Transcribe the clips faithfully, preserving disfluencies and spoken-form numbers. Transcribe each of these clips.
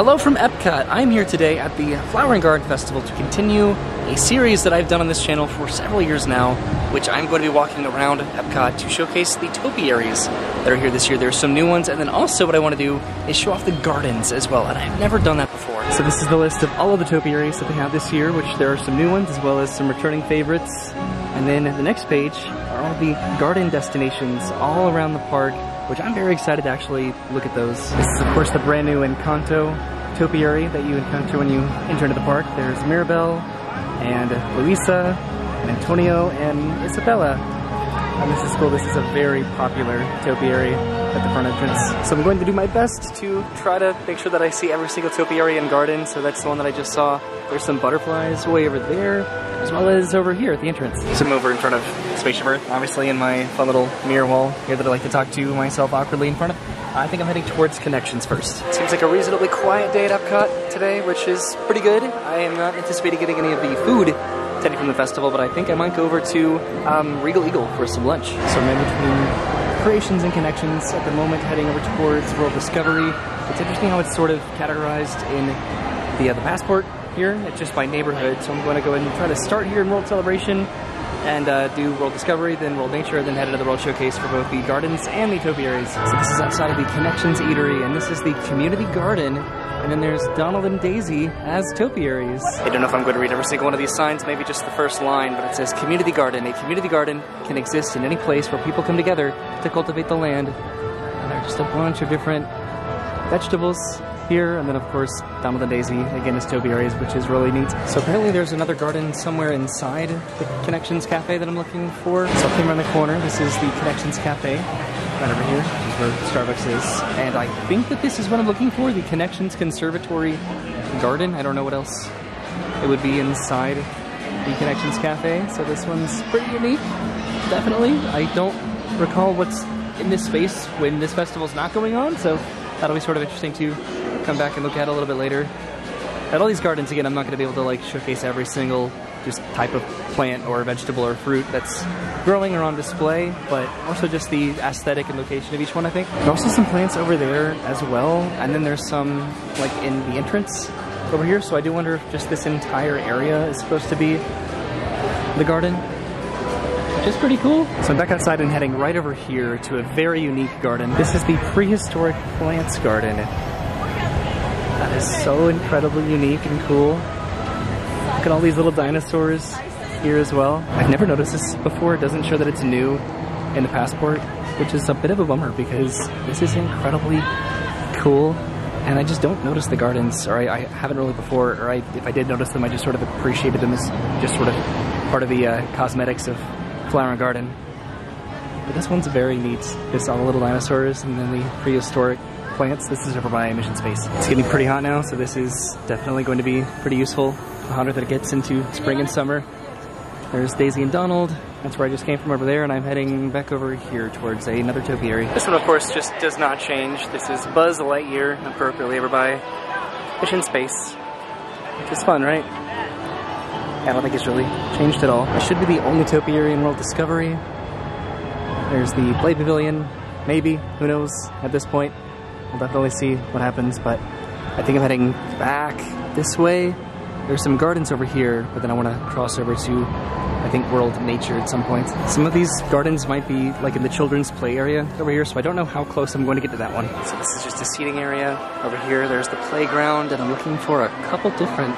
Hello from Epcot. I'm here today at the Flower and Garden Festival to continue a series that I've done on this channel for several years now, which I'm going to be walking around Epcot to showcase the topiaries that are here this year. There's some new ones, and then also what I want to do is show off the gardens as well, and I've never done that before. So this is the list of all of the topiaries that they have this year, which there are some new ones as well as some returning favorites. And then the next page are all the garden destinations all around the park, which I'm very excited to actually look at those. This is, of course, the brand new Encanto topiary that you encounter when you enter into the park. There's Mirabel, and Luisa, and Antonio, and Isabella. And this is cool, this is a very popular topiary at the front entrance. So I'm going to do my best to try to make sure that I see every single topiary and garden, so that's the one that I just saw. There's some butterflies way over there, as well as over here at the entrance. So I'm over in front of Spaceship Earth, obviously in my fun little mirror wall here that I like to talk to myself awkwardly in front of. I think I'm heading towards Connections first. Seems like a reasonably quiet day at Epcot today, which is pretty good. I am not anticipating getting any of the food taken from the festival, but I think I might go over to um, Regal Eagle for some lunch. So I'm in between Creations and Connections at the moment, heading over towards World Discovery. It's interesting how it's sort of categorized in the, uh, the passport here. It's just by neighborhood, so I'm going to go ahead and try to start here in World Celebration and uh, do World Discovery, then World Nature, then head into the World Showcase for both the gardens and the topiaries. So this is outside of the Connections Eatery, and this is the Community Garden, and then there's Donald and Daisy as topiaries. I don't know if I'm going to read every single one of these signs, maybe just the first line, but it says Community Garden. A community garden can exist in any place where people come together to cultivate the land. And there's just a bunch of different vegetables here, and then of course Donald and Daisy again is topiaries, which is really neat. So apparently there's another garden somewhere inside the Connections Cafe that I'm looking for. So I came around the corner. This is the Connections Cafe right over here, which is where Starbucks is, and I think that this is what I'm looking for, the Connections Conservatory Garden. I don't know what else it would be inside the Connections Cafe, so this one's pretty unique, definitely. I don't recall what's in this space when this festival's not going on, so that'll be sort of interesting to come back and look at a little bit later. At all these gardens, again, I'm not going to be able to like showcase every single just type of plant or vegetable or fruit that's growing or on display, but also just the aesthetic and location of each one, I think. There's also some plants over there as well, and then there's some like in the entrance over here, so I do wonder if just this entire area is supposed to be the garden, which is pretty cool. So I'm back outside and heading right over here to a very unique garden. This is the Prehistoric Plants Garden. That is so incredibly unique and cool. Look at all these little dinosaurs here as well. I've never noticed this before. It doesn't show that it's new in the passport, which is a bit of a bummer because this is incredibly cool. And I just don't notice the gardens, or I, I haven't really before, or I, if I did notice them, I just sort of appreciated them as just sort of part of the uh, cosmetics of Flower and Garden. But this one's very neat. There's all the little dinosaurs and then the prehistoric plants. This is over by Mission Space. It's getting pretty hot now, so this is definitely going to be pretty useful the hotter that it gets into spring and summer. There's Daisy and Donald. That's where I just came from over there, and I'm heading back over here towards a, another topiary. This one, of course, just does not change. This is Buzz Lightyear, appropriately over by Mission Space. Which is fun, right? I don't think it's really changed at all. It should be the only topiary in World Discovery. There's the Play Pavilion, maybe, who knows, at this point. We'll definitely see what happens, but I think I'm heading back this way. There's some gardens over here, but then I want to cross over to, I think, World Nature at some point. Some of these gardens might be like in the children's play area over here, so I don't know how close I'm going to get to that one. So this is just a seating area. Over here, there's the playground, and I'm looking for a couple different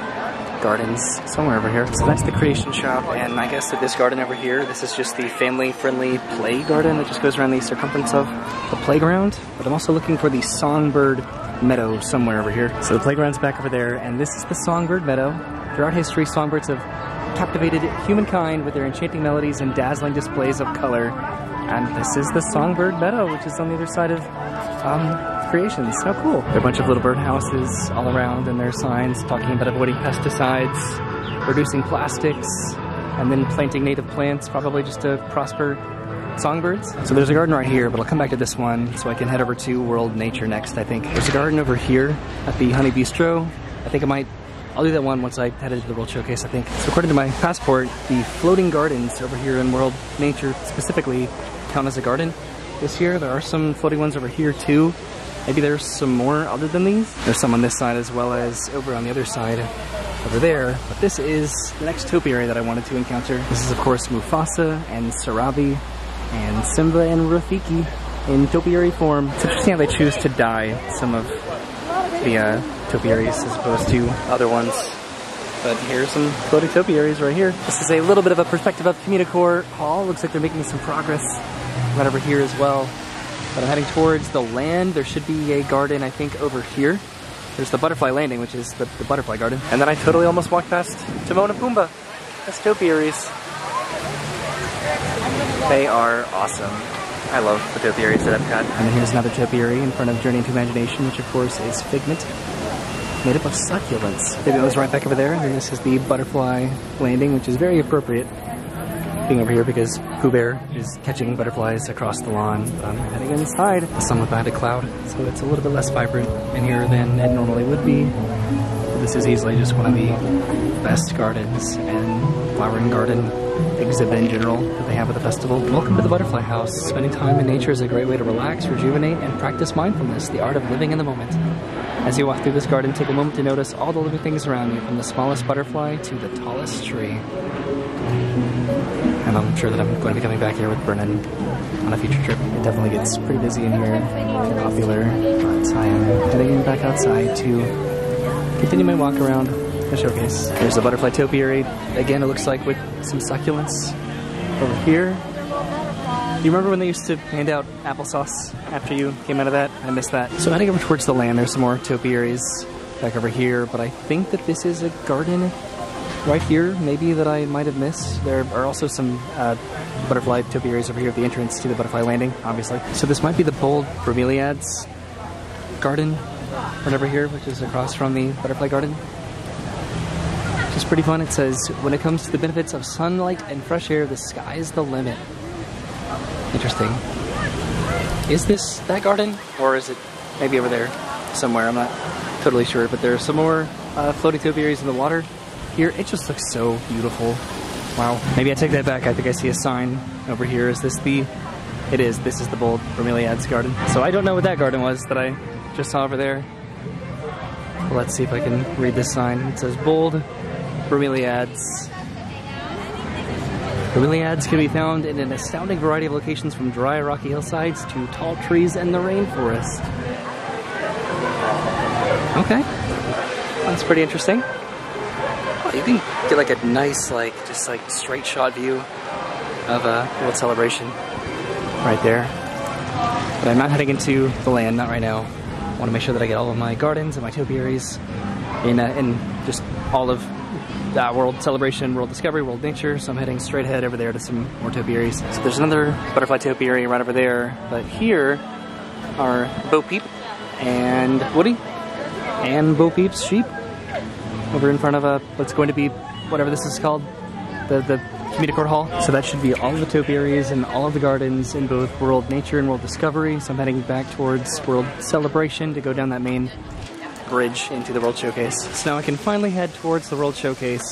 gardens somewhere over here. So that's the Creation Shop, and I guess that this garden over here, this is just the family-friendly play garden that just goes around the circumference of the playground. But I'm also looking for the Songbird Meadow somewhere over here. So the playground's back over there, and this is the Songbird Meadow. Throughout history, songbirds have captivated humankind with their enchanting melodies and dazzling displays of color. And this is the Songbird Meadow, which is on the other side of um, Creations. How cool. There are a bunch of little birdhouses all around, and there are signs talking about avoiding pesticides, reducing plastics, and then planting native plants, probably just to prosper songbirds. So there's a garden right here, but I'll come back to this one so I can head over to World Nature next, I think. There's a garden over here at the Honey Bee Stro. I think I might, I'll do that one once I head into the World Showcase, I think. So according to my passport, the floating gardens over here in World Nature specifically count as a garden. This year, there are some floating ones over here too. Maybe there's some more other than these. There's some on this side as well as over on the other side over there. But this is the next topiary that I wanted to encounter. This is of course Mufasa and Sarabi and Simba and Rafiki in topiary form. It's interesting how they choose to dye some of the uh, topiaries as opposed to other ones. But here's some floating topiaries right here. This is a little bit of a perspective of Communicore Hall. Looks like they're making some progress right over here as well. But I'm heading towards the land. There should be a garden, I think, over here. There's the Butterfly Landing, which is the, the Butterfly Garden. And then I totally almost walked past Timon and Pumbaa. That's topiaries. They are awesome. I love the topiaries at Epcot. And then here's another topiary in front of Journey into Imagination, which of course is Figment. Made up of succulents. Maybe it was right back over there. And this is the Butterfly Landing, which is very appropriate being over here because Pooh Bear is catching butterflies across the lawn. But I'm heading inside. The sun went behind a cloud, so it's a little bit less vibrant in here than it normally would be. This is easily just one of the best gardens and flower and garden exhibit in general that they have at the festival. Welcome to the Butterfly House. Spending time in nature is a great way to relax, rejuvenate, and practice mindfulness, the art of living in the moment. As you walk through this garden, take a moment to notice all the living things around you, from the smallest butterfly to the tallest tree. And I'm sure that I'm going to be coming back here with Brennan on a future trip. It definitely gets pretty busy in here, popular, but I am heading back outside to continue my walk around the showcase. There's the butterfly topiary, again it looks like with some succulents over here. You remember when they used to hand out applesauce after you came out of that? I missed that. So heading over towards the land, there's some more topiaries back over here, but I think that this is a garden right here, maybe, that I might have missed. There are also some uh, butterfly topiaries over here at the entrance to the Butterfly Landing, obviously. So this might be the Bold Bromeliads Garden right over here, which is across from the Butterfly Garden. Which is pretty fun. It says, when it comes to the benefits of sunlight and fresh air, the sky's the limit. Interesting. Is this that garden? Or is it maybe over there somewhere? I'm not totally sure, but there are some more uh, floating topiaries in the water. Here, it just looks so beautiful. Wow. Maybe I take that back. I think I see a sign over here. Is this the... It is. This is the Bold Bromeliads Garden. So I don't know what that garden was that I just saw over there. Well, let's see if I can read this sign. It says Bold Bromeliads. Bromeliads can be found in an astounding variety of locations, from dry, rocky hillsides to tall trees and the rainforest. Okay. That's pretty interesting. You can get like a nice, like, just like straight shot view of uh, World Celebration right there. But I'm not heading into the land, not right now. I want to make sure that I get all of my gardens and my topiaries in, uh, in just all of uh, World Celebration, World Discovery, World Nature. So I'm heading straight ahead over there to some more topiaries. So there's another butterfly topiary right over there. But here are Bo Peep and Woody and Bo Peep's sheep. Over in front of a, what's going to be, whatever this is called, the, the Communicore Hall. So that should be all of the topiaries and all of the gardens in both World Nature and World Discovery. So I'm heading back towards World Celebration to go down that main bridge into the World Showcase. So now I can finally head towards the World Showcase.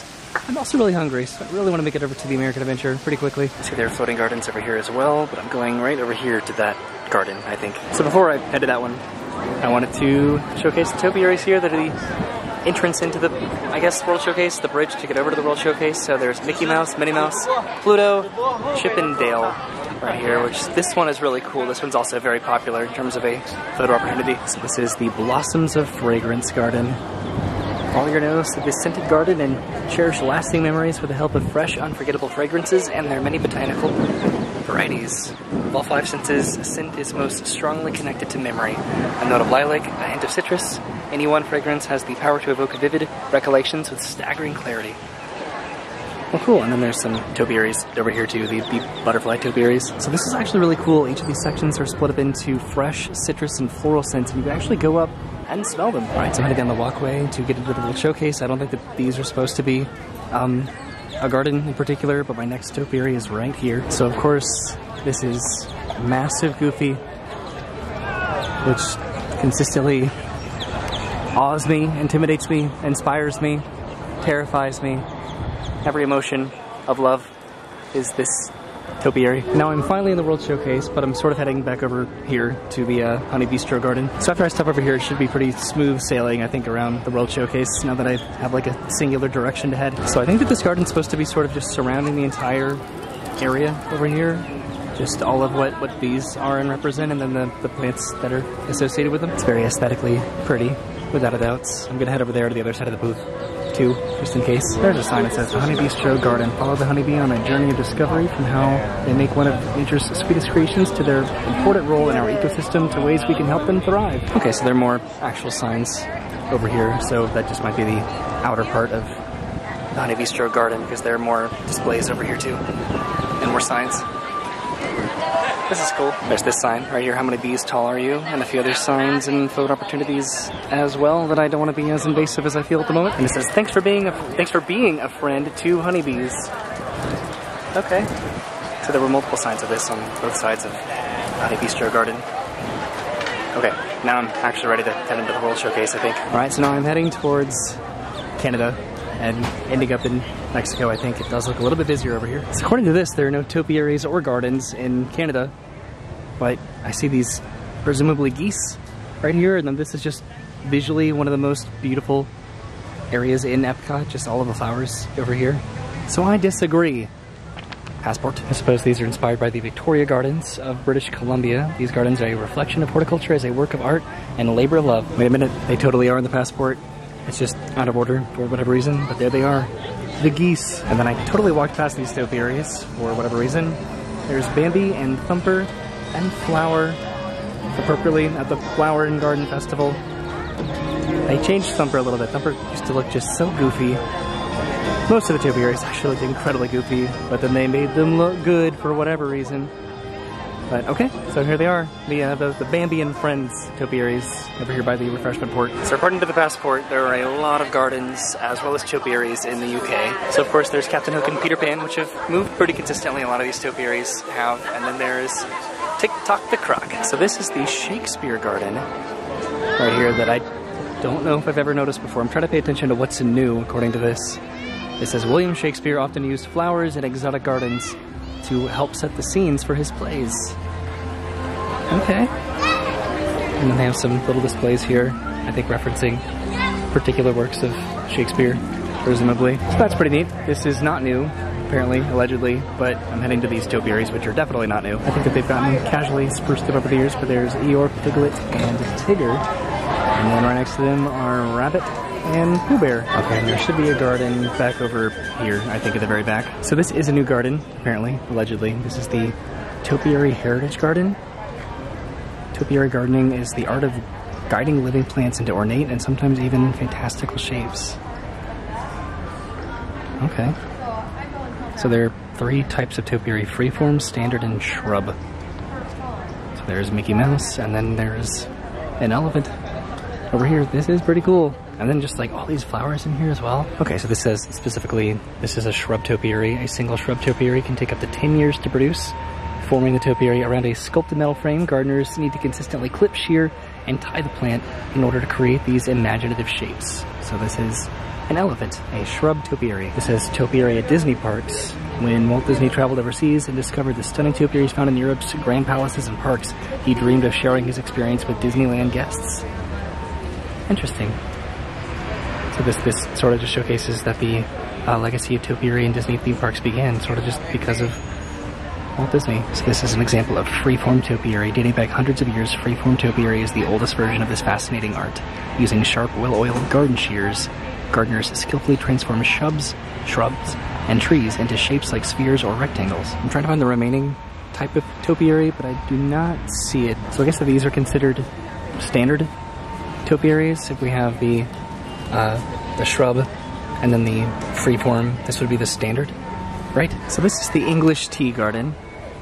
I'm also really hungry, so I really want to make it over to the American Adventure pretty quickly. See, there are floating gardens over here as well, but I'm going right over here to that garden, I think. So before I head to that one, I wanted to showcase the topiaries here that are the entrance into the, I guess, World Showcase, the bridge to get over to the World Showcase. So there's Mickey Mouse, Minnie Mouse, Pluto, Chip and Dale right here, which this one is really cool. This one's also very popular in terms of a photo opportunity. So this is the Blossoms of Fragrance Garden. All your nose to this scented garden and cherish lasting memories with the help of fresh, unforgettable fragrances and their many botanical varieties. Of all five senses, scent is most strongly connected to memory. A note of lilac, a hint of citrus. Any one fragrance has the power to evoke vivid recollections with staggering clarity. Well, cool. And then there's some topiaries over here too, the, the butterfly topiaries. So this is actually really cool. Each of these sections are split up into fresh, citrus, and floral scents, and you can actually go up and smell them. All right, so I'm heading down the walkway to get into the World Showcase. I don't think that these are supposed to be um, a garden in particular, but my next topiary is right here. So of course, this is massive Goofy, which consistently awes me, intimidates me, inspires me, terrifies me. Every emotion of love is this topiary. Now I'm finally in the World Showcase, but I'm sort of heading back over here to the uh, Honey Bee Stro Garden. So after I stop over here, it should be pretty smooth sailing, I think, around the World Showcase, now that I have like a singular direction to head. So I think that this garden's supposed to be sort of just surrounding the entire area over here. Just all of what, what bees are and represent, and then the, the plants that are associated with them. It's very aesthetically pretty, without a doubt. I'm gonna head over there to the other side of the booth, too, just in case. There's a sign that says, The Honey Bee Stro Garden. Follow the honeybee on a journey of discovery, from how they make one of nature's sweetest creations to their important role in our ecosystem to ways we can help them thrive. Okay, so there are more actual signs over here, so that just might be the outer part of the Honey Bee Stro Garden, because there are more displays over here too, and more signs. This is cool. There's this sign right here, how many bees tall are you? And a few other signs and photo opportunities as well that I don't want to be as invasive as I feel at the moment. And it says, thanks for being a, thanks for being a friend to honeybees. Okay. So there were multiple signs of this on both sides of Honey Bee Stro Garden. Okay, now I'm actually ready to head into the World Showcase, I think. All right, so now I'm heading towards Canada and ending up in Mexico, I think. It does look a little bit busier over here. So according to this, there are no topiaries or gardens in Canada, but I see these presumably geese right here, and then this is just visually one of the most beautiful areas in Epcot, just all of the flowers over here. So I disagree. Passport. I suppose these are inspired by the Victoria Gardens of British Columbia. These gardens are a reflection of horticulture as a work of art and a labor of love. Wait a minute, they totally are in the passport. It's just out of order for whatever reason, but there they are, the geese. And then I totally walked past these topiaries for whatever reason. There's Bambi and Thumper and Flower, appropriately at the Flower and Garden Festival. They changed Thumper a little bit. Thumper used to look just so goofy. Most of the topiaries actually looked incredibly goofy, but then they made them look good for whatever reason. But okay, so here they are, the, uh, the, the Bambi and Friends topiaries over here by the refreshment port. So according to the passport, there are a lot of gardens as well as topiaries in the U K. So of course there's Captain Hook and Peter Pan, which have moved pretty consistently, a lot of these topiaries have. And then there's Tick-Tock the Croc. So this is the Shakespeare Garden right here that I don't know if I've ever noticed before. I'm trying to pay attention to what's new according to this. It says William Shakespeare often used flowers and exotic gardens to help set the scenes for his plays. Okay. And then they have some little displays here, I think referencing particular works of Shakespeare, presumably. So that's pretty neat. This is not new, apparently, allegedly, but I'm heading to these topiaries, which are definitely not new. I think that they've gotten casually spruced up over the years, but there's Eeyore, Piglet, and Tigger. And then right next to them are Rabbit and Pooh Bear. Okay, and there should be a garden back over here, I think, at the very back. So this is a new garden, apparently, allegedly. This is the Topiary Heritage Garden. Topiary gardening is the art of guiding living plants into ornate and sometimes even fantastical shapes. Okay. So there are three types of topiary: freeform, standard, and shrub. So there's Mickey Mouse, and then there's an elephant over here. This is pretty cool. And then just like all these flowers in here as well. Okay, so this says specifically, this is a shrub topiary. A single shrub topiary can take up to ten years to produce. Forming the topiary around a sculpted metal frame, gardeners need to consistently clip, shear, and tie the plant in order to create these imaginative shapes. So this is an elephant, a shrub topiary. This says topiary at Disney parks. When Walt Disney traveled overseas and discovered the stunning topiaries found in Europe's grand palaces and parks, he dreamed of sharing his experience with Disneyland guests. Interesting. So this, this sort of just showcases that the uh, legacy of topiary and Disney theme parks began sort of just because of Walt Disney. So this is an example of freeform topiary. Dating back hundreds of years, freeform topiary is the oldest version of this fascinating art. Using sharp, well-oiled garden shears, gardeners skillfully transform shrubs, shrubs, and trees into shapes like spheres or rectangles. I'm trying to find the remaining type of topiary, but I do not see it. So I guess that these are considered standard topiaries. If we have the Uh, the shrub, and then the freeform. This would be the standard, right? So this is the English tea garden,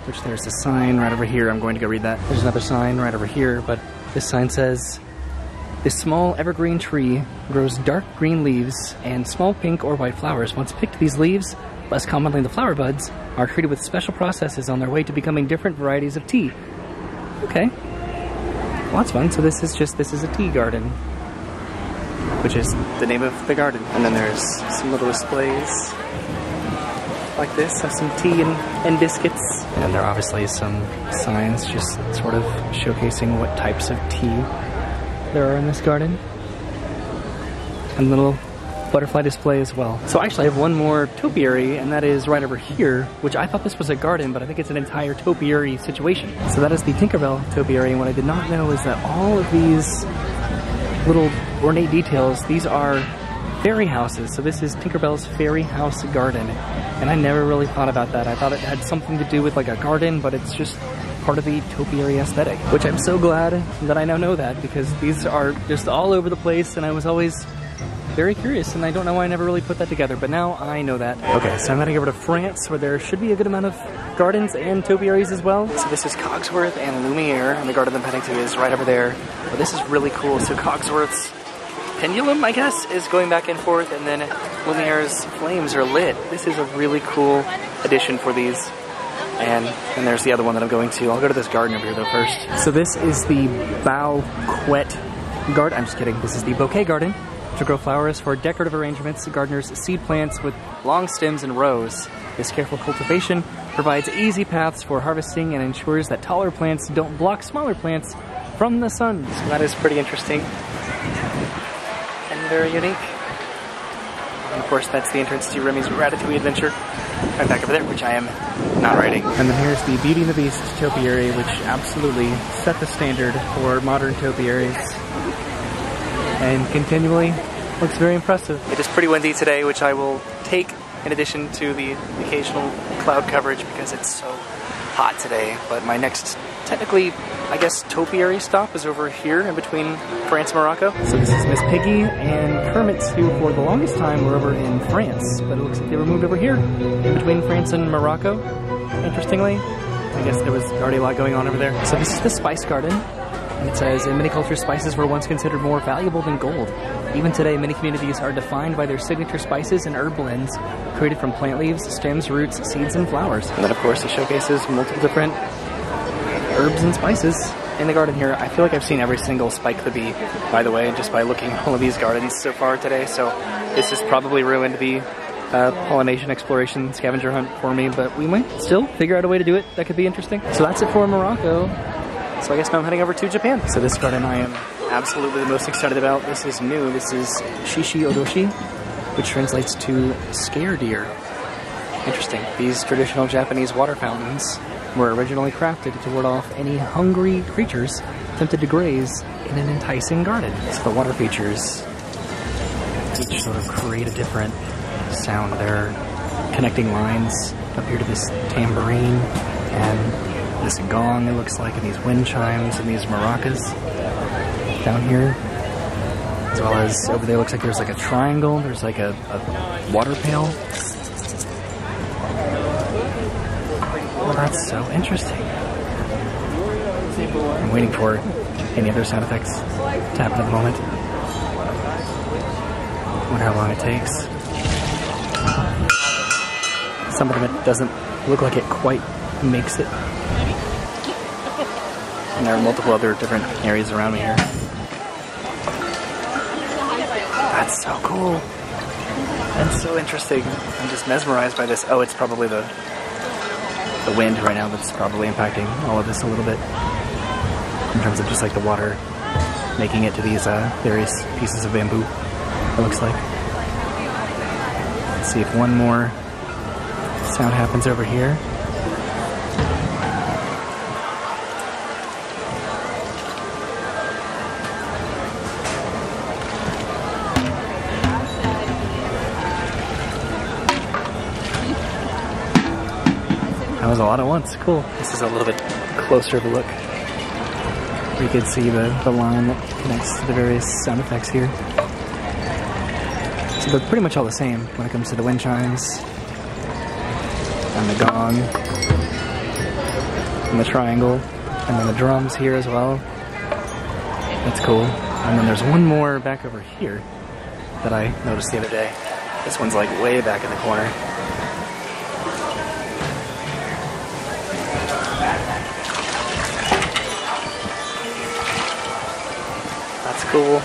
which there's a sign right over here. I'm going to go read that. There's another sign right over here, but this sign says, this small evergreen tree grows dark green leaves and small pink or white flowers. Once picked, these leaves, less commonly the flower buds, are treated with special processes on their way to becoming different varieties of tea. Okay. Well, that's fun. So this is just, this is a tea garden, which is the name of the garden. And then there's some little displays like this. Have some tea and, and biscuits. And there are obviously some signs just sort of showcasing what types of tea there are in this garden. And little butterfly display as well. So actually I have one more topiary, and that is right over here, which I thought this was a garden, but I think it's an entire topiary situation. So that is the Tinkerbell topiary, and what I did not know is that all of these little ornate details, these are fairy houses. So this is Tinkerbell's fairy house garden, and I never really thought about that. I thought it had something to do with like a garden, but it's just part of the topiary aesthetic, which I'm so glad that I now know that, because these are just all over the place, and I was always very curious, and I don't know why I never really put that together, but now I know that. Okay, so I'm heading over to France, where there should be a good amount of gardens and topiaries as well. So this is Cogsworth and Lumiere, and the garden I'm heading to is right over there. But this is really cool. So Cogsworth's pendulum, I guess, is going back and forth, and then Lumiere's flames are lit. This is a really cool addition for these. And then there's the other one that I'm going to. I'll go to this garden over here, though, first. So this is the Bouquet garden. I'm just kidding. This is the Bouquet garden, to grow flowers for decorative arrangements. Gardeners seed plants with long stems and rows. This careful cultivation provides easy paths for harvesting and ensures that taller plants don't block smaller plants from the sun. So that is pretty interesting and very unique. And of course, that's the entrance to Remy's Ratatouille Adventure. Right back over there, which I am not writing. And then here's the Beauty and the Beast topiary, which absolutely set the standard for modern topiaries, and continually looks very impressive. It is pretty windy today, which I will take in addition to the occasional cloud coverage because it's so hot today. But my next, technically, I guess, topiary stop is over here in between France and Morocco. So this is Miss Piggy and Kermit, who for the longest time were over in France, but it looks like they were moved over here in between France and Morocco, interestingly. I guess there was already a lot going on over there. So this is the Spice Garden. It says, in many cultures, spices were once considered more valuable than gold. Even today, many communities are defined by their signature spices and herb blends created from plant leaves, stems, roots, seeds, and flowers. And then, of course, it showcases multiple different herbs and spices in the garden here. I feel like I've seen every single Spike the Bee, by the way, just by looking at all of these gardens so far today. So this has probably ruined the Uh, pollination exploration scavenger hunt for me, but we might still figure out a way to do it. That could be interesting. So that's it for Morocco. So I guess now I'm heading over to Japan. So this garden I am absolutely the most excited about. This is new. This is Shishi Odoshi, which translates to scare deer. Interesting. These traditional Japanese water fountains were originally crafted to ward off any hungry creatures tempted to graze in an enticing garden. So the water features each sort of create a different sound. There are connecting lines up here to this tambourine and this gong, it looks like, and these wind chimes and these maracas down here, as well as over there looks like there's like a triangle, there's like a, a water pail. Well, that's so interesting. I'm waiting for any other sound effects to happen at the moment. I wonder how long it takes. Some of it doesn't look like it quite makes it. And there are multiple other different areas around me here. That's so cool. That's so interesting. I'm just mesmerized by this. Oh, it's probably the the wind right now that's probably impacting all of this a little bit. In terms of just like the water making it to these uh, various pieces of bamboo, it looks like. Let's see if one more sound happens over here. That was a lot at once. Cool. This is a little bit closer of a look. We can see the, the line that connects to the various sound effects here. So they're pretty much all the same when it comes to the wind chimes, and the gong, and the triangle, and then the drums here as well. That's cool. And then there's one more back over here that I noticed the other day. This one's like way back in the corner. That's cool.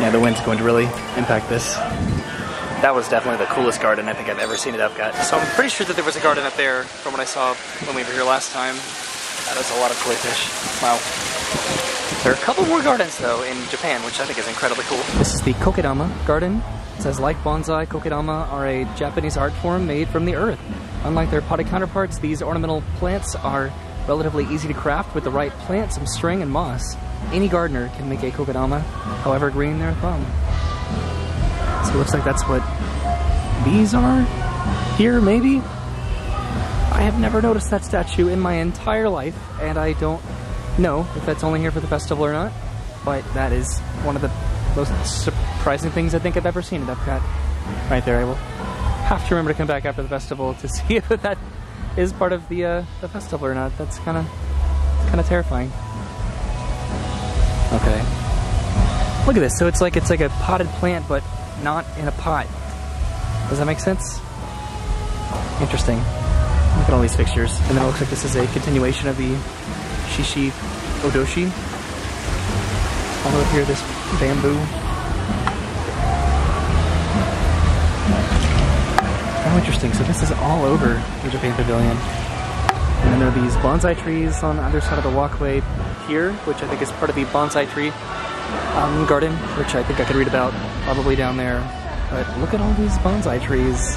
Yeah, the wind's going to really impact this. that was definitely the coolest garden I think I've ever seen at Epcot. So I'm pretty sure that there was a garden up there from what I saw when we were here last time. That is a lot of koi fish. Wow. There are a couple more gardens though in Japan, which I think is incredibly cool. This is the Kokedama garden. It says, like bonsai, kokedama are a Japanese art form made from the earth. Unlike their potted counterparts, these ornamental plants are relatively easy to craft with the right plant, some string, and moss. Any gardener can make a kokedama, however green their thumb. So it looks like that's what these are here, maybe? I have never noticed that statue in my entire life, and I don't know if that's only here for the festival or not, but that is one of the most surprising things I think I've ever seen at Epcot. Right there, I will have to remember to come back after the festival to see if that is part of the uh, the festival or not. That's kind of kind of terrifying. Okay, look at this. So it's like it's like a potted plant, but not in a pot. Does that make sense? Interesting. Look at all these pictures. And then it looks like this is a continuation of the Shishi Odoshi. All over here, this bamboo. How interesting. So this is all over the Japan Pavilion. And then there are these bonsai trees on the other side of the walkway here, which I think is part of the bonsai tree um, garden, which I think I could read about probably down there. But look at all these bonsai trees.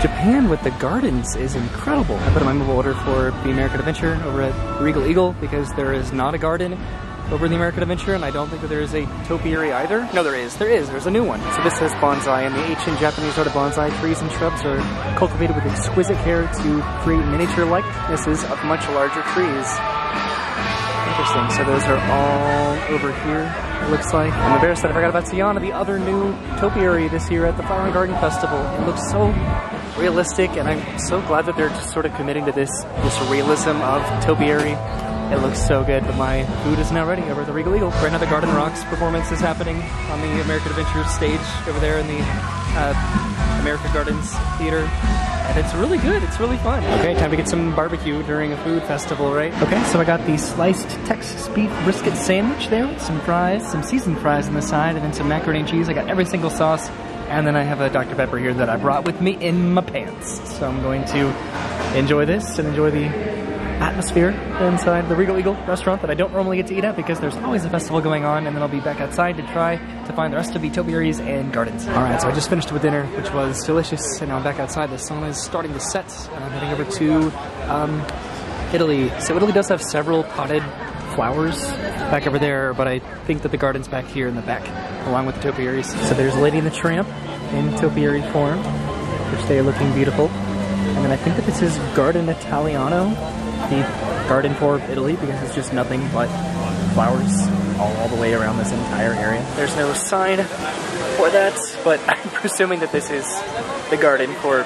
Japan with the gardens is incredible. I put in my mobile order for the American Adventure over at Regal Eagle because there is not a garden over in the American Adventure, and I don't think that there is a topiary either. No, there is. There is. There's a new one. So this says bonsai, and the ancient Japanese art of bonsai trees and shrubs are cultivated with exquisite care to create miniature likenesses of much larger trees. Interesting. So those are all over here, it looks like. I'm embarrassed that I forgot about Siana, the other new topiary this year at the Flower and Garden Festival. It looks so realistic, and I'm so glad that they're just sort of committing to this this realism of topiary. It looks so good, but my food is now ready over at the Regal Eagle. Right now the Garden Rocks performance is happening on the American Adventure stage over there in the uh, American Gardens Theater. And it's really good, it's really fun. Okay, time to get some barbecue during a food festival, right? Okay, so I got the sliced Texas beef brisket sandwich there with some fries, some seasoned fries on the side, and then some macaroni and cheese. I got every single sauce, and then I have a Doctor Pepper here that I brought with me in my pants. So I'm going to enjoy this and enjoy the atmosphere inside the Regal Eagle restaurant that I don't normally get to eat at because there's always a festival going on, and then I'll be back outside to try to find the rest of the topiaries and gardens. Alright, so I just finished with dinner, which was delicious, and now I'm back outside. The sun is starting to set, and I'm heading over to um, Italy. So Italy does have several potted flowers back over there, but I think that the garden's back here in the back, along with the topiaries. So there's Lady and the Tramp in topiary form, which they are looking beautiful. And then I think that this is Garden Italiano, the garden for Italy, because it's just nothing but flowers all, all the way around this entire area. There's no sign for that, but I'm presuming that this is the garden for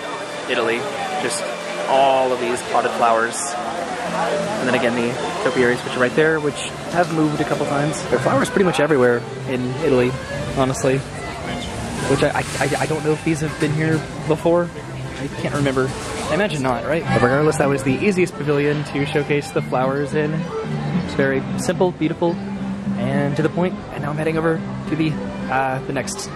Italy. Just all of these potted flowers. And then again, the topiaries, which are right there, which have moved a couple times. There are flowers pretty much everywhere in Italy, honestly. Which I, I, I don't know if these have been here before. I can't remember. I imagine not, right? But regardless, that was the easiest pavilion to showcase the flowers in. It's very simple, beautiful, and to the point. And now I'm heading over to the uh, the next,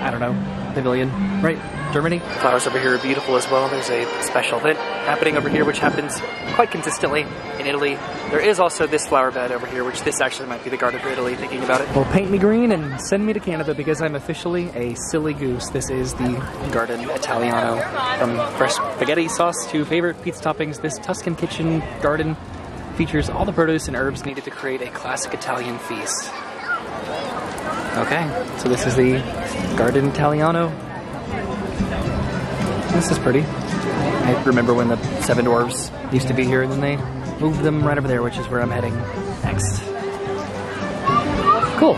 I don't know, pavilion, right? Germany. Flowers over here are beautiful as well. There's a special event happening over here, which happens quite consistently in Italy. There is also this flower bed over here, which this actually might be the garden for Italy, thinking about it. Well, paint me green and send me to Canada because I'm officially a silly goose. This is the Garden Italiano. From fresh spaghetti sauce to favorite pizza toppings, this Tuscan kitchen garden features all the produce and herbs needed to create a classic Italian feast. Okay, so this is the Garden Italiano. This is pretty. I remember when the Seven Dwarves used to be here, and then they moved them right over there, which is where I'm heading next. Cool.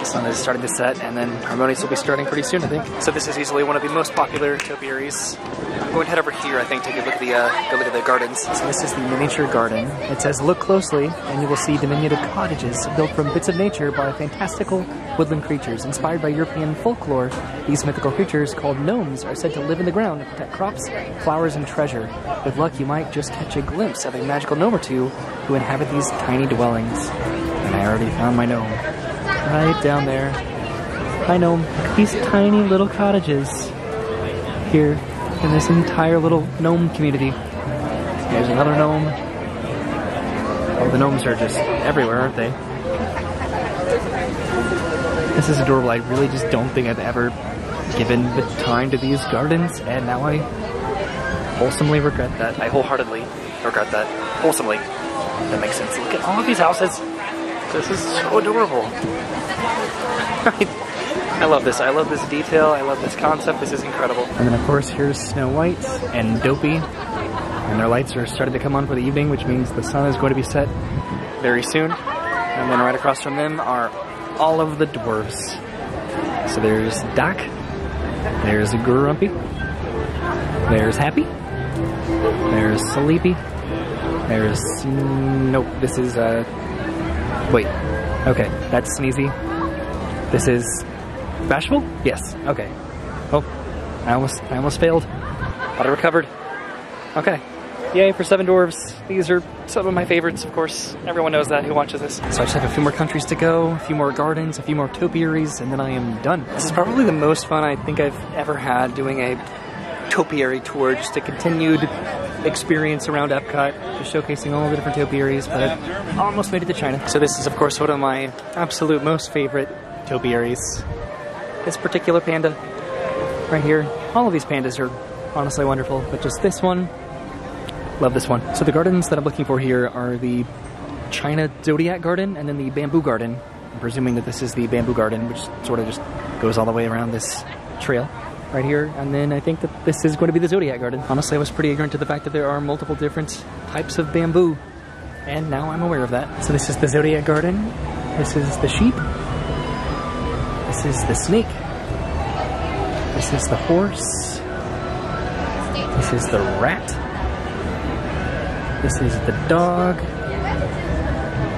The sun is starting to set, and then harmonies will be starting pretty soon, I think. So this is easily one of the most popular topiaries. I'm going to head over here, I think, to look at the, uh, go look at the gardens. So this is the miniature garden. It says, look closely, and you will see diminutive cottages built from bits of nature by fantastical woodland creatures. Inspired by European folklore, these mythical creatures, called gnomes, are said to live in the ground and protect crops, flowers, and treasure. With luck, you might just catch a glimpse of a magical gnome or two who inhabit these tiny dwellings. And I already found my gnome. Right down there. I know these tiny little cottages here in this entire little gnome community. There's another gnome. Oh, the gnomes are just everywhere, aren't they? This is adorable. I really just don't think I've ever given the time to these gardens, and now I wholesomely regret that. I wholeheartedly regret that. Wholesomely. That makes sense. Look at all of these houses. This is so adorable. I love this. I love this detail. I love this concept. This is incredible. And then of course here's Snow White and Dopey. And their lights are starting to come on for the evening, which means the sun is going to be set very soon. And then right across from them are all of the dwarves. So there's Doc. There's Grumpy. There's Happy. There's Sleepy. There's... nope, this is, uh... wait. Okay, that's Sneezy. This is... Bashful? Yes, okay. Oh, I almost, I almost failed. But I recovered. Okay. Yay for Seven Dwarves. These are some of my favorites, of course. Everyone knows that who watches this. So I just have a few more countries to go, a few more gardens, a few more topiaries, and then I am done. This is probably the most fun I think I've ever had doing a topiary tour, just a continued experience around Epcot, just showcasing all the different topiaries, but I almost made it to China. So this is, of course, one of my absolute most favorite topiaries. This particular panda right here. All of these pandas are honestly wonderful, but just this one, love this one. So the gardens that I'm looking for here are the China Zodiac Garden and then the Bamboo Garden. I'm presuming that this is the Bamboo Garden, which sort of just goes all the way around this trail right here, and then I think that this is going to be the Zodiac Garden. Honestly, I was pretty ignorant to the fact that there are multiple different types of bamboo, and now I'm aware of that. So this is the Zodiac Garden, this is the sheep, this is the snake, this is the horse, this is the rat, this is the dog,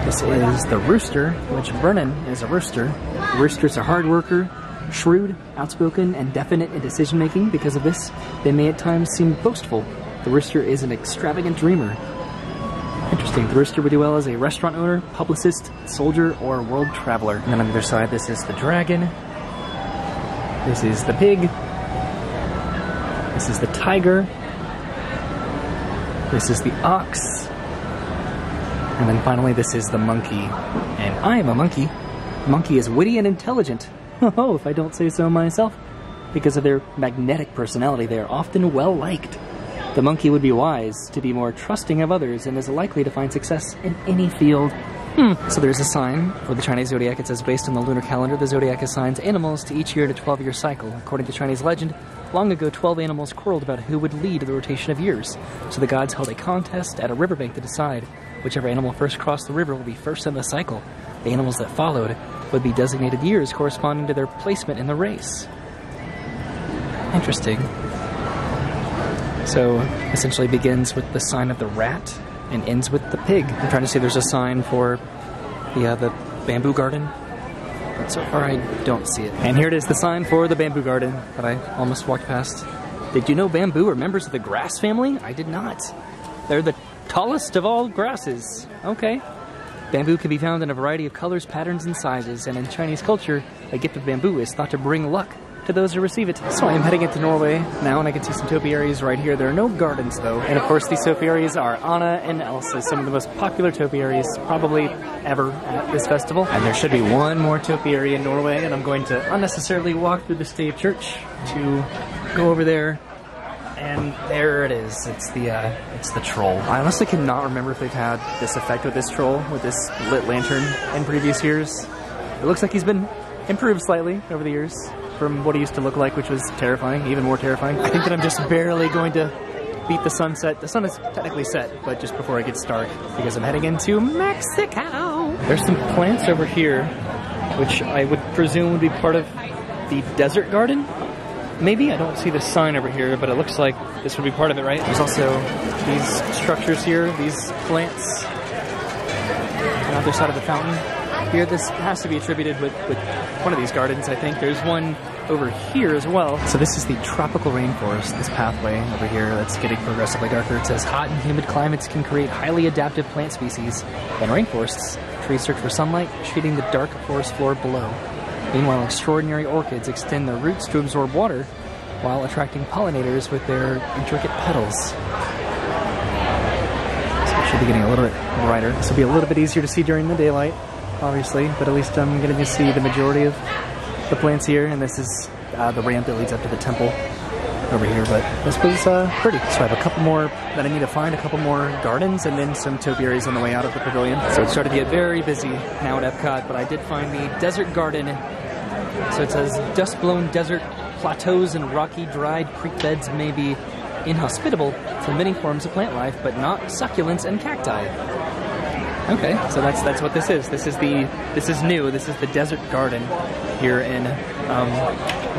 this is the rooster, which Vernon is a rooster. Rooster's a hard worker, shrewd, outspoken, and definite in decision-making. Because of this, they may at times seem boastful. The rooster is an extravagant dreamer. Interesting. The rooster would do well as a restaurant owner, publicist, soldier, or world traveler. And then on the other side, this is the dragon. This is the pig. This is the tiger. This is the ox. And then finally, this is the monkey. And I am a monkey. The monkey is witty and intelligent. Oh, if I don't say so myself. Because of their magnetic personality, they are often well-liked. The monkey would be wise to be more trusting of others and is likely to find success in any field. Hmm. So there's a sign for the Chinese zodiac. It says, based on the lunar calendar, the zodiac assigns animals to each year in a twelve-year cycle. According to Chinese legend, long ago, twelve animals quarreled about who would lead the rotation of years. So the gods held a contest at a riverbank to decide. Whichever animal first crossed the river will be first in the cycle. The animals that followed would be designated years corresponding to their placement in the race. Interesting. So, essentially begins with the sign of the rat and ends with the pig. I'm trying to see if there's a sign for the, uh, the bamboo garden, but so far I don't see it. And here it is, the sign for the bamboo garden that I almost walked past. Did you know bamboo are members of the grass family? I did not. They're the tallest of all grasses. Okay. Bamboo can be found in a variety of colors, patterns, and sizes, and in Chinese culture, a gift of bamboo is thought to bring luck to those who receive it. So I am heading into Norway now, and I can see some topiaries right here. There are no gardens, though. And of course, these topiaries are Anna and Elsa, some of the most popular topiaries probably ever at this festival. And there should be one more topiary in Norway, and I'm going to unnecessarily walk through the Stave Church to go over there. And there it is. It's the uh, it's the troll. I honestly cannot remember if they've had this effect with this troll, with this lit lantern, in previous years. It looks like he's been improved slightly over the years from what he used to look like, which was terrifying, even more terrifying. I think that I'm just barely going to beat the sunset. The sun is technically set, but just before it gets dark, because I'm heading into Mexico. There's some plants over here, which I would presume would be part of the desert garden. Maybe? I don't see the sign over here, but it looks like this would be part of it, right? There's also these structures here, these plants on the other side of the fountain. Here, this has to be attributed with, with one of these gardens, I think. There's one over here as well. So this is the tropical rainforest, this pathway over here that's getting progressively darker. It says hot and humid climates can create highly adaptive plant species. In rainforests, trees search for sunlight, shading the dark forest floor below. Meanwhile, extraordinary orchids extend their roots to absorb water while attracting pollinators with their intricate petals. So it should be getting a little bit brighter. This will be a little bit easier to see during the daylight, obviously, but at least I'm going to see the majority of the plants here, and this is uh, the ramp that leads up to the temple over here, but this was uh, pretty. So I have a couple more that I need to find, a couple more gardens, and then some topiaries on the way out of the pavilion. So it started to get very busy now at Epcot, but I did find the desert garden. So it says, dust-blown desert plateaus and rocky, dried creek beds may be inhospitable to many forms of plant life, but not succulents and cacti. Okay, so that's that's what this is. This is the this is new. This is the desert garden here in um,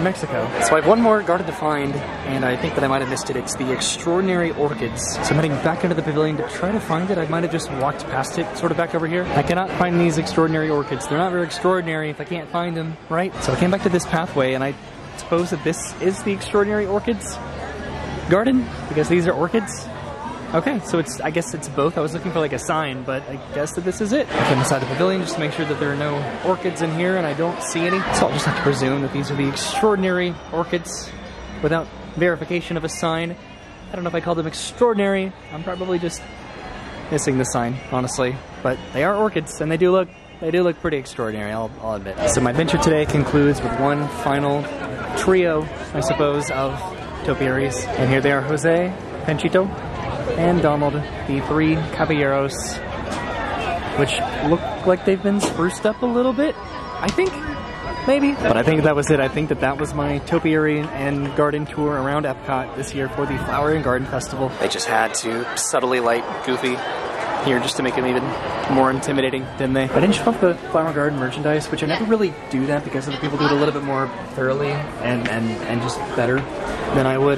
Mexico. So I have one more garden to find, and I think that I might have missed it. It's the extraordinary orchids. So I'm heading back into the pavilion to try to find it. I might have just walked past it, sort of back over here. I cannot find these extraordinary orchids. They're not very extraordinary if I can't find them, right? So I came back to this pathway, and I suppose that this is the extraordinary orchids garden because these are orchids. Okay, so it's, I guess it's both. I was looking for like a sign, but I guess that this is it. I came inside the pavilion just to make sure that there are no orchids in here, and I don't see any. So I'll just have to presume that these are the extraordinary orchids without verification of a sign. I don't know if I call them extraordinary. I'm probably just missing the sign, honestly. But they are orchids, and they do look, they do look pretty extraordinary, I'll, I'll admit. So my adventure today concludes with one final trio, I suppose, of topiaries. And here they are, Jose, Panchito, and Donald, the three caballeros, which look like they've been spruced up a little bit, I think, maybe. But I think that was it. I think that that was my topiary and garden tour around Epcot this year for the Flower and Garden Festival. They just had to subtly light Goofy here just to make him even more intimidating, didn't they? I didn't show off the Flower and Garden merchandise, which I never really do that because other people do it a little bit more thoroughly and, and, and just better than I would.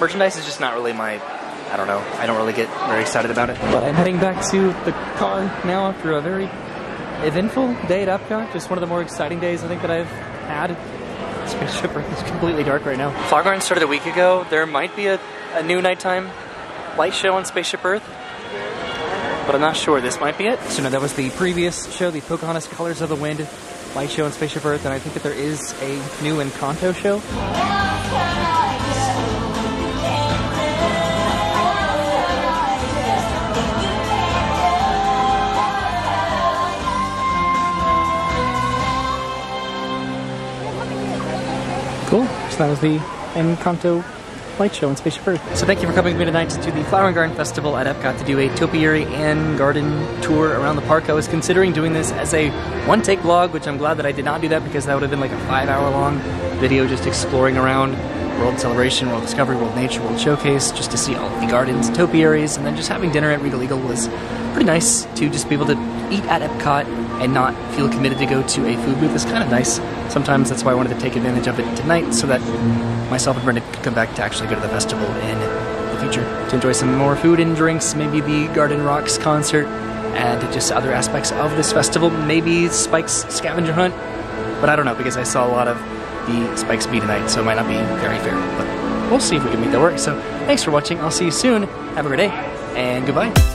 Merchandise is just not really my... I don't know. I don't really get very excited about it. But I'm heading back to the car now after a very eventful day at Epcot. Just one of the more exciting days I think that I've had. Spaceship Earth is completely dark right now. Flower Garden started a week ago. There might be a, a new nighttime light show on Spaceship Earth, but I'm not sure. This might be it. So no, that was the previous show, the Pocahontas Colors of the Wind light show on Spaceship Earth, and I think that there is a new Encanto show. Cool. So that was the Encanto light show in Spaceship Earth. So thank you for coming with me tonight to the Flower and Garden Festival at Epcot to do a topiary and garden tour around the park. I was considering doing this as a one-take vlog, which I'm glad that I did not do that because that would have been like a five-hour-long video just exploring around World Celebration, World Discovery, World Nature, World Showcase, just to see all the gardens, topiaries, and then just having dinner at Regal Eagle was pretty nice to just be able to eat at Epcot and not feel committed to go to a food booth. It's kind of nice. Sometimes that's why I wanted to take advantage of it tonight so that myself and Brenda could come back to actually go to the festival in the future to enjoy some more food and drinks, maybe the Garden Rocks concert, and just other aspects of this festival. Maybe Spike's scavenger hunt, but I don't know because I saw a lot of the Spike's bee tonight, so it might not be very fair, but we'll see if we can make that work. So thanks for watching. I'll see you soon. Have a great day, and goodbye.